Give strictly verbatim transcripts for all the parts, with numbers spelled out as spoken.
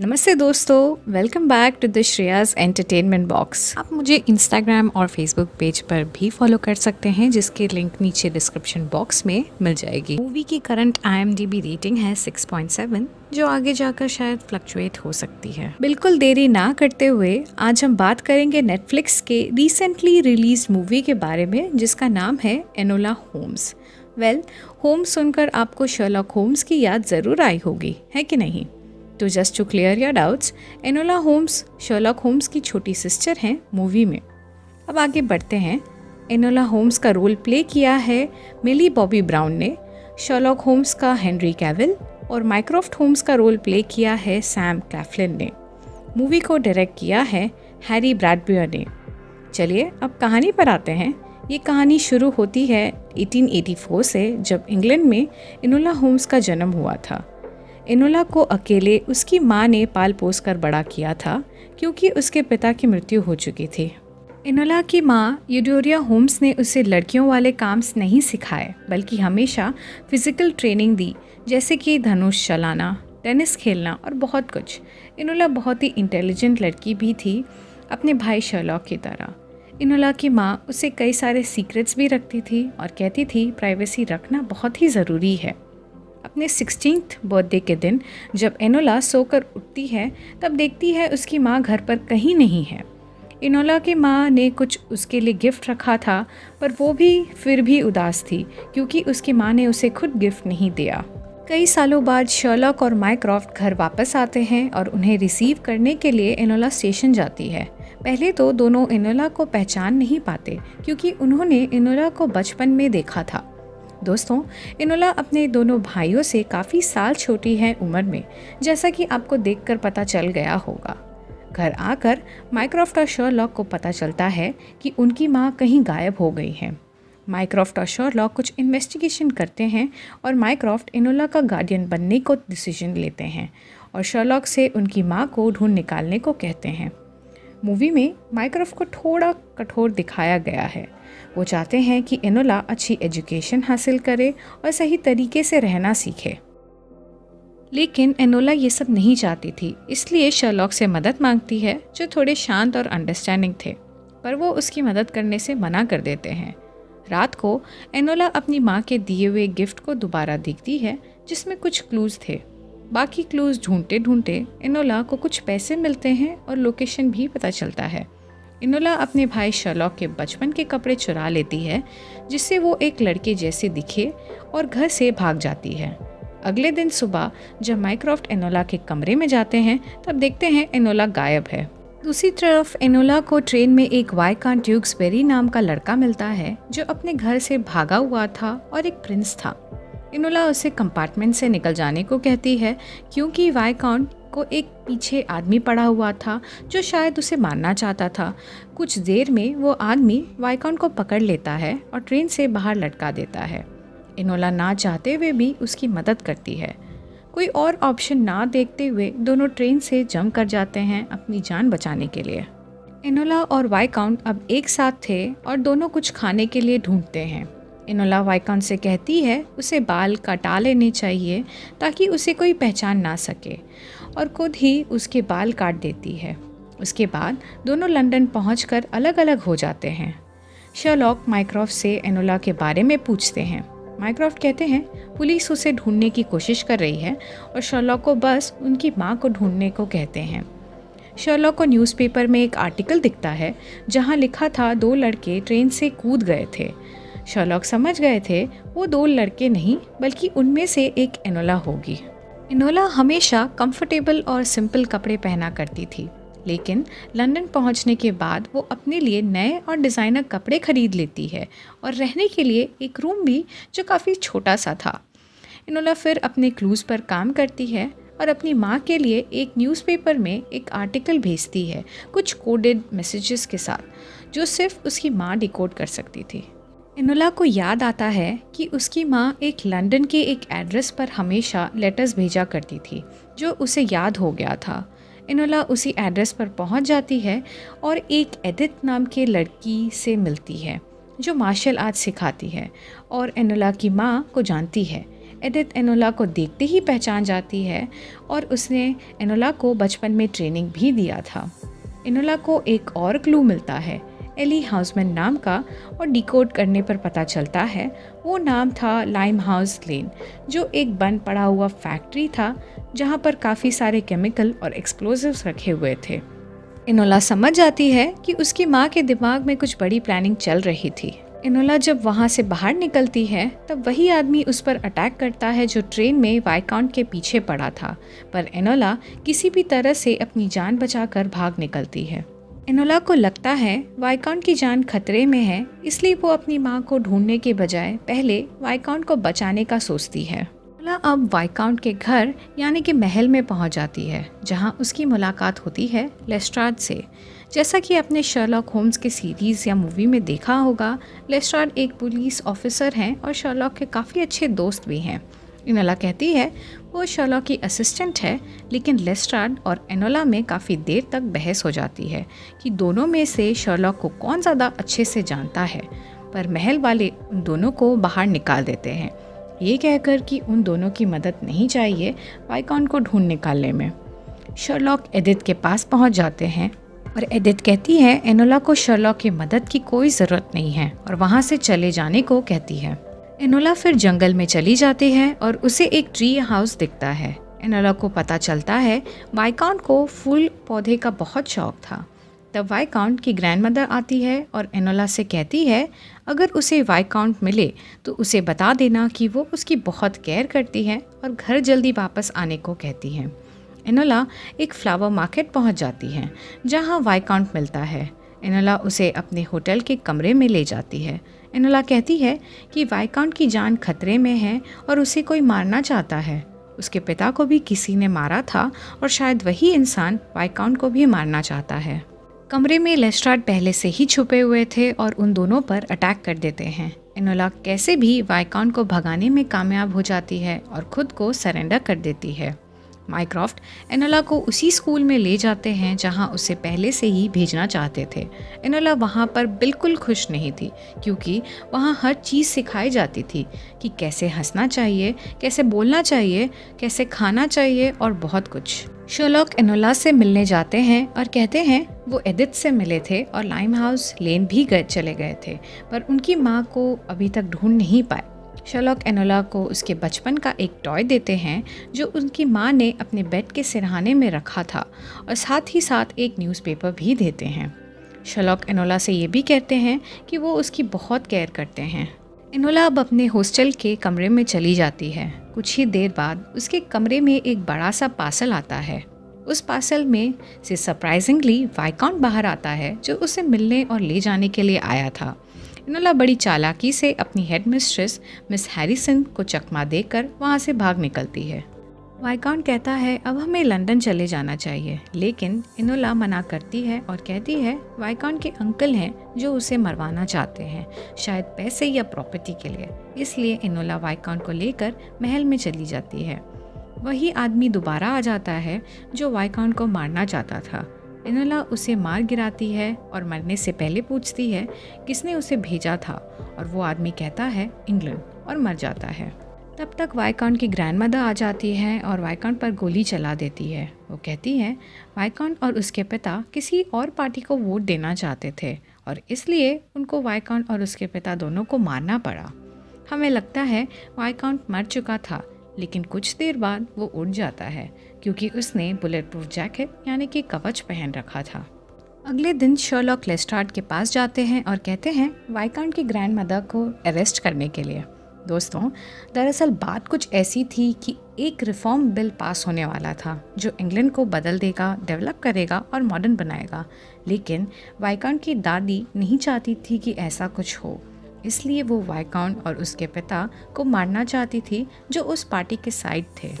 नमस्ते दोस्तों, welcome back to the Shreya's entertainment box. आप मुझे इंस्टाग्राम और फेसबुक पेज पर भी फॉलो कर सकते हैं, जिसके लिंक नीचे डिस्क्रिप्शन बॉक्स में मिल जाएगी। मूवी की current I M D B rating है सिक्स पॉइंट सेवन, जो आगे जाकर शायद फ्लक्चुएट हो सकती है। बिल्कुल देरी ना करते हुए आज हम बात करेंगे नेटफ्लिक्स के रिसेंटली रिलीज मूवी के बारे में, जिसका नाम है एनोला होम्स। वेल, होम्स सुनकर आपको शर्लॉक होम्स की याद ज़रूर आई होगी, है कि नहीं? तो just to clear your doubts, Enola Holmes Sherlock Holmes की छोटी सिस्टर हैं मूवी में। अब आगे बढ़ते हैं। एनोला होम्स का रोल प्ले किया है मिली बॉबी ब्राउन ने, शर्लॉक होम्स का हेनरी कैविल, और माइक्रोफ्ट होम्स का रोल प्ले किया है सैम क्लैफलिन ने। मूवी को डायरेक्ट किया है हैरी ब्रैडबियर ने। चलिए अब कहानी पर आते हैं। ये कहानी शुरू होती है एटीन एटी फोर से, जब इंग्लैंड में एनोला होम्स का जन्म हुआ था। एनोला को अकेले उसकी माँ ने पाल पोस कर बड़ा किया था, क्योंकि उसके पिता की मृत्यु हो चुकी थी। एनोला की माँ यूडोरिया होम्स ने उसे लड़कियों वाले काम नहीं सिखाए, बल्कि हमेशा फिजिकल ट्रेनिंग दी, जैसे कि धनुष चलाना, टेनिस खेलना और बहुत कुछ। एनोला बहुत ही इंटेलिजेंट लड़की भी थी, अपने भाई शर्लॉक की तरह। एनोला की माँ उसे कई सारे सीक्रेट्स भी रखती थी और कहती थी प्राइवेसी रखना बहुत ही ज़रूरी है। अपने सिक्सटीन्थ बर्थडे के दिन जब एनोला सोकर उठती है, तब देखती है उसकी माँ घर पर कहीं नहीं है। एनोला की माँ ने कुछ उसके लिए गिफ्ट रखा था, पर वो भी फिर भी उदास थी, क्योंकि उसकी माँ ने उसे खुद गिफ्ट नहीं दिया। कई सालों बाद शर्लॉक और माइक्रोफ्ट घर वापस आते हैं और उन्हें रिसीव करने के लिए एनोला स्टेशन जाती है। पहले तो दोनों एनोला को पहचान नहीं पाते, क्योंकि उन्होंने एनोला को बचपन में देखा था। दोस्तों, एनोला अपने दोनों भाइयों से काफ़ी साल छोटी है उम्र में, जैसा कि आपको देखकर पता चल गया होगा। घर आकर माइक्रोफ्ट और शर्लॉक को पता चलता है कि उनकी माँ कहीं गायब हो गई है। माइक्रोफ्ट और शर्लॉक कुछ इन्वेस्टिगेशन करते हैं और माइक्रोफ्ट एनोला का गार्डियन बनने को डिसीजन लेते हैं और शर्लॉक से उनकी माँ को ढूंढ निकालने को कहते हैं। मूवी में माइक्रोफ्ट को थोड़ा कठोर दिखाया गया है। वो चाहते हैं कि एनोला अच्छी एजुकेशन हासिल करे और सही तरीके से रहना सीखे, लेकिन एनोला ये सब नहीं चाहती थी, इसलिए शर्लॉक से मदद मांगती है, जो थोड़े शांत और अंडरस्टैंडिंग थे, पर वो उसकी मदद करने से मना कर देते हैं। रात को एनोला अपनी माँ के दिए हुए गिफ्ट को दोबारा देखती है, जिसमें कुछ क्लूज़ थे। बाकी क्लूज़ ढूंढते ढूंढते एनोला को कुछ पैसे मिलते हैं और लोकेशन भी पता चलता है। एनोला अपने भाई शर्लॉक के बचपन के कपड़े चुरा लेती है, जिससे वो एक लड़के जैसे दिखे, और घर से भाग जाती है। अगले दिन सुबह जब माइक्रोफ्ट एनोला के कमरे में जाते हैं, तब देखते हैं एनोला गायब है। दूसरी तरफ एनोला को ट्रेन में एक विस्काउंट ट्यूक्सबेरी नाम का लड़का मिलता है, जो अपने घर से भागा हुआ था और एक प्रिंस था। एनोला उसे कंपार्टमेंट से निकल जाने को कहती है, क्योंकि विस्काउंट को एक पीछे आदमी पड़ा हुआ था, जो शायद उसे मारना चाहता था। कुछ देर में वो आदमी विस्काउंट को पकड़ लेता है और ट्रेन से बाहर लटका देता है। एनोला ना चाहते हुए भी उसकी मदद करती है। कोई और ऑप्शन ना देखते हुए दोनों ट्रेन से जम कर जाते हैं अपनी जान बचाने के लिए। एनोला और विस्काउंट अब एक साथ थे और दोनों कुछ खाने के लिए ढूंढते हैं। एनोला विस्काउंट से कहती है उसे बाल कटा लेने चाहिए, ताकि उसे कोई पहचान ना सके, और खुद ही उसके बाल काट देती है। उसके बाद दोनों लंदन पहुंचकर अलग अलग हो जाते हैं। शर्लॉक माइक्रोफ्ट से एनोला के बारे में पूछते हैं। माइक्रोफ्ट कहते हैं पुलिस उसे ढूंढने की कोशिश कर रही है, और शर्लॉक को बस उनकी माँ को ढूंढने को कहते हैं। शर्लॉक को न्यूज़पेपर में एक आर्टिकल दिखता है, जहाँ लिखा था दो लड़के ट्रेन से कूद गए थे। शर्लॉक समझ गए थे वो दो लड़के नहीं, बल्कि उनमें से एक एनोला होगी। एनोला हमेशा कंफर्टेबल और सिंपल कपड़े पहना करती थी, लेकिन लंदन पहुंचने के बाद वो अपने लिए नए और डिज़ाइनर कपड़े खरीद लेती है और रहने के लिए एक रूम भी, जो काफ़ी छोटा सा था। एनोला फिर अपने क्लूज़ पर काम करती है और अपनी माँ के लिए एक न्यूज़पेपर में एक आर्टिकल भेजती है, कुछ कोडेड मैसेजेस के साथ, जो सिर्फ उसकी माँ डिकोड कर सकती थी। एनोला को याद आता है कि उसकी माँ एक लंदन के एक एड्रेस पर हमेशा लेटर्स भेजा करती थी, जो उसे याद हो गया था। एनोला उसी एड्रेस पर पहुँच जाती है और एक एडिथ नाम के लड़की से मिलती है, जो मार्शल आर्ट सिखाती है और एनोला की माँ को जानती है। एडिथ एनोला को देखते ही पहचान जाती है और उसने एनोला को बचपन में ट्रेनिंग भी दिया था। एनोला को एक और क्लू मिलता है एली हाउसमैन नाम का, और डिकोड करने पर पता चलता है वो नाम था लाइम हाउस लेन, जो एक बंद पड़ा हुआ फैक्ट्री था जहाँ पर काफ़ी सारे केमिकल और एक्सप्लोजिव्स रखे हुए थे। एनोला समझ जाती है कि उसकी माँ के दिमाग में कुछ बड़ी प्लानिंग चल रही थी। एनोला जब वहाँ से बाहर निकलती है तब वही आदमी उस पर अटैक करता है जो ट्रेन में वाइकाउंट के पीछे पड़ा था, पर एनोला किसी भी तरह से अपनी जान बचाकर भाग निकलती है। एनोला को लगता है वाइकाउंट की जान खतरे में है, इसलिए वो अपनी माँ को ढूंढने के बजाय पहले वाइकाउंट को बचाने का सोचती है। एनोला अब वाइकाउंट के घर यानी कि महल में पहुँच जाती है, जहाँ उसकी मुलाकात होती है लेस्ट्राड से। जैसा कि आपने शर्लॉक होम्स के सीरीज़ या मूवी में देखा होगा, लेस्ट्राड एक पुलिस ऑफिसर हैं और शर्लॉक के काफ़ी अच्छे दोस्त भी हैं। एनोला कहती है वो शर्लॉक की असिस्टेंट है, लेकिन लेस्ट्राड और एनोला में काफ़ी देर तक बहस हो जाती है कि दोनों में से शर्लॉक को कौन ज़्यादा अच्छे से जानता है, पर महल वाले उन दोनों को बाहर निकाल देते हैं, ये कहकर कि उन दोनों की मदद नहीं चाहिए वाइकाउंट को ढूंढ निकालने में। शर्लॉक एडिथ के पास पहुँच जाते हैं और एडिथ कहती है एनोला को शर्लॉक की मदद की कोई ज़रूरत नहीं है और वहाँ से चले जाने को कहती है। एनोला फिर जंगल में चली जाती है और उसे एक ट्री हाउस दिखता है। एनोला को पता चलता है वाइकाउंट को फूल पौधे का बहुत शौक था। तब वाइकाउंट की ग्रैंडमदर आती है और एनोला से कहती है अगर उसे वाइकाउंट मिले तो उसे बता देना कि वो उसकी बहुत केयर करती है और घर जल्दी वापस आने को कहती है। एनोला एक फ्लावर मार्केट पहुंच जाती है जहां वाइकाउंट मिलता है। एनोला उसे अपने होटल के कमरे में ले जाती है। एनोला कहती है कि वाइकाउंट की जान खतरे में है और उसे कोई मारना चाहता है। उसके पिता को भी किसी ने मारा था और शायद वही इंसान वाइकाउंट को भी मारना चाहता है। कमरे में लेस्ट्राड पहले से ही छुपे हुए थे और उन दोनों पर अटैक कर देते हैं। एनोला कैसे भी वाइकाउंट को भगाने में कामयाब हो जाती है और खुद को सरेंडर कर देती है। माइक्रॉफ्ट एनोला को उसी स्कूल में ले जाते हैं जहां उसे पहले से ही भेजना चाहते थे। एनोला वहां पर बिल्कुल खुश नहीं थी क्योंकि वहां हर चीज़ सिखाई जाती थी कि कैसे हंसना चाहिए, कैसे बोलना चाहिए, कैसे खाना चाहिए और बहुत कुछ। शर्लॉक एनोला से मिलने जाते हैं और कहते हैं वो एडिथ से मिले थे और लाइम हाउस लेन भी गए चले गए थे, पर उनकी माँ को अभी तक ढूंढ नहीं पाए। शर्लॉक एनोला को उसके बचपन का एक टॉय देते हैं जो उनकी माँ ने अपने बेड के सिरहाने में रखा था, और साथ ही साथ एक न्यूज़पेपर भी देते हैं। शर्लॉक एनोला से ये भी कहते हैं कि वो उसकी बहुत केयर करते हैं। एनोला अब अपने हॉस्टल के कमरे में चली जाती है। कुछ ही देर बाद उसके कमरे में एक बड़ा सा पार्सल आता है। उस पार्सल में से सरप्राइजिंगली वाइकाउंट बाहर आता है जो उसे मिलने और ले जाने के लिए आया था। एनोला बड़ी चालाकी से अपनी हेड मिस्ट्रेस मिस हैरिसन को चकमा देकर वहाँ से भाग निकलती है। वाइकाउंट कहता है अब हमें लंदन चले जाना चाहिए, लेकिन एनोला मना करती है और कहती है वाइकाउंट के अंकल हैं जो उसे मरवाना चाहते हैं, शायद पैसे या प्रॉपर्टी के लिए। इसलिए एनोला वाइकाउंट को लेकर महल में चली जाती है। वही आदमी दोबारा आ जाता है जो वाइकाउंट को मारना चाहता था। एनोला उसे मार गिराती है और मरने से पहले पूछती है किसने उसे भेजा था, और वो आदमी कहता है इंग्लैंड, और मर जाता है। तब तक वाइकाउंट की ग्रैंडमदर आ जाती है और वाइकाउंट पर गोली चला देती है। वो कहती है वाइकाउंट और उसके पिता किसी और पार्टी को वोट देना चाहते थे और इसलिए उनको वाइकाउंट और उसके पिता दोनों को मारना पड़ा। हमें लगता है वाइकाउंट मर चुका था, लेकिन कुछ देर बाद वो उठ जाता है क्योंकि उसने बुलेट प्रूफ जैकेट यानी कि कवच पहन रखा था। अगले दिन शर्लॉक लेस्ट्राड के पास जाते हैं और कहते हैं वाइकाउंट की ग्रैंडमदर को अरेस्ट करने के लिए। दोस्तों, दरअसल बात कुछ ऐसी थी कि एक रिफॉर्म बिल पास होने वाला था जो इंग्लैंड को बदल देगा, डेवलप करेगा और मॉडर्न बनाएगा, लेकिन वाइकाउंट की दादी नहीं चाहती थी कि ऐसा कुछ हो, इसलिए वो वाइकाउंट और उसके पिता को मारना चाहती थी जो उस पार्टी के साइड थे।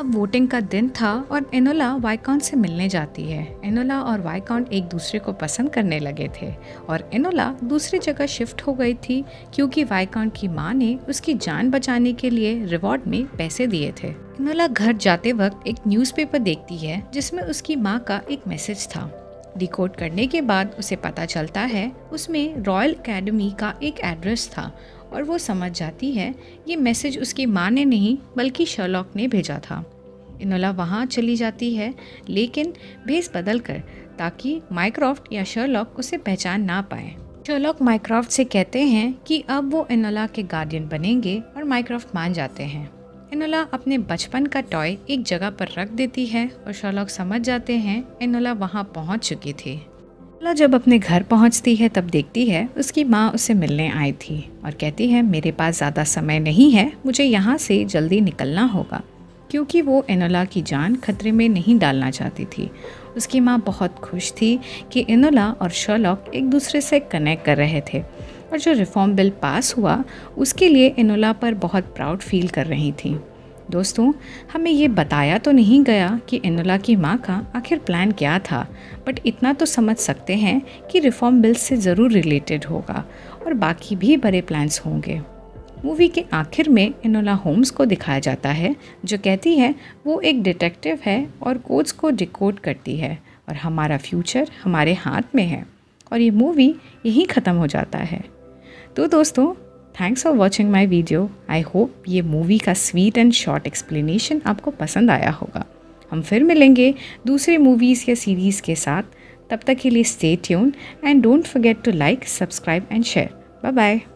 अब वोटिंग का दिन था और एनोला वाइकाउंट से मिलने जाती है। एनोला और वाइकाउंट एक दूसरे को पसंद करने लगे थे और एनोला दूसरी जगह शिफ्ट हो गई थी क्योंकि वाइकाउंट की माँ ने उसकी जान बचाने के लिए रिवॉर्ड में पैसे दिए थे। एनोला घर जाते वक्त एक न्यूज़पेपर देखती है जिसमें उसकी माँ का एक मैसेज था। डिकोड करने के बाद उसे पता चलता है उसमें रॉयल एकेडमी का एक एड्रेस था और वो समझ जाती है ये मैसेज उसकी माँ ने नहीं बल्कि शर्लॉक ने भेजा था। इनोला वहाँ चली जाती है लेकिन भेस बदल कर, ताकि माइक्रॉफ्ट या शर्लॉक उसे पहचान ना पाए। शर्लॉक माइक्रॉफ्ट से कहते हैं कि अब वो इनोला के गार्डियन बनेंगे और माइक्रॉफ्ट मान जाते हैं। इनोला अपने बचपन का टॉय एक जगह पर रख देती है और शर्लॉक समझ जाते हैं इनोला वहाँ पहुँच चुकी थी। इनोला जब अपने घर पहुँचती है तब देखती है उसकी माँ उसे मिलने आई थी और कहती है मेरे पास ज़्यादा समय नहीं है, मुझे यहाँ से जल्दी निकलना होगा, क्योंकि वो इनोला की जान खतरे में नहीं डालना चाहती थी। उसकी माँ बहुत खुश थी कि इनोला और शर्लॉक एक दूसरे से कनेक्ट कर रहे थे और जो रिफॉर्म बिल पास हुआ उसके लिए इनोला पर बहुत प्राउड फील कर रही थी। दोस्तों, हमें ये बताया तो नहीं गया कि इनोला की माँ का आखिर प्लान क्या था, बट इतना तो समझ सकते हैं कि रिफॉर्म बिल से ज़रूर रिलेटेड होगा और बाकी भी बड़े प्लान्स होंगे। मूवी के आखिर में इनोला होम्स को दिखाया जाता है, जो कहती है वो एक डिटेक्टिव है और कोड्स को डिकोड करती है और हमारा फ्यूचर हमारे हाथ में है, और ये मूवी यहीं ख़त्म हो जाता है। तो दोस्तों, thanks for watching my video. I hope ये मूवी का स्वीट एंड शॉर्ट एक्सप्लेनेशन आपको पसंद आया होगा। हम फिर मिलेंगे दूसरी मूवीज़ या सीरीज़ के साथ। तब तक के लिए stay tuned and don't forget to like, subscribe and share. Bye bye.